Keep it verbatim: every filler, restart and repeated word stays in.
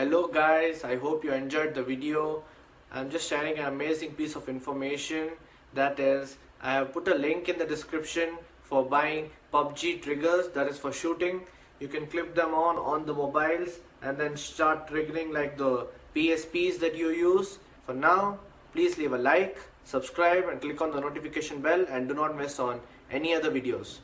Hello guys, I hope you enjoyed the video. I'm just sharing an amazing piece of information, that is, I have put a link in the description for buying P U B G triggers, that is for shooting. You can clip them on on the mobiles and then start triggering like the P S Ps that you use. For now, please leave a like, subscribe and click on the notification bell, and do not miss on any other videos.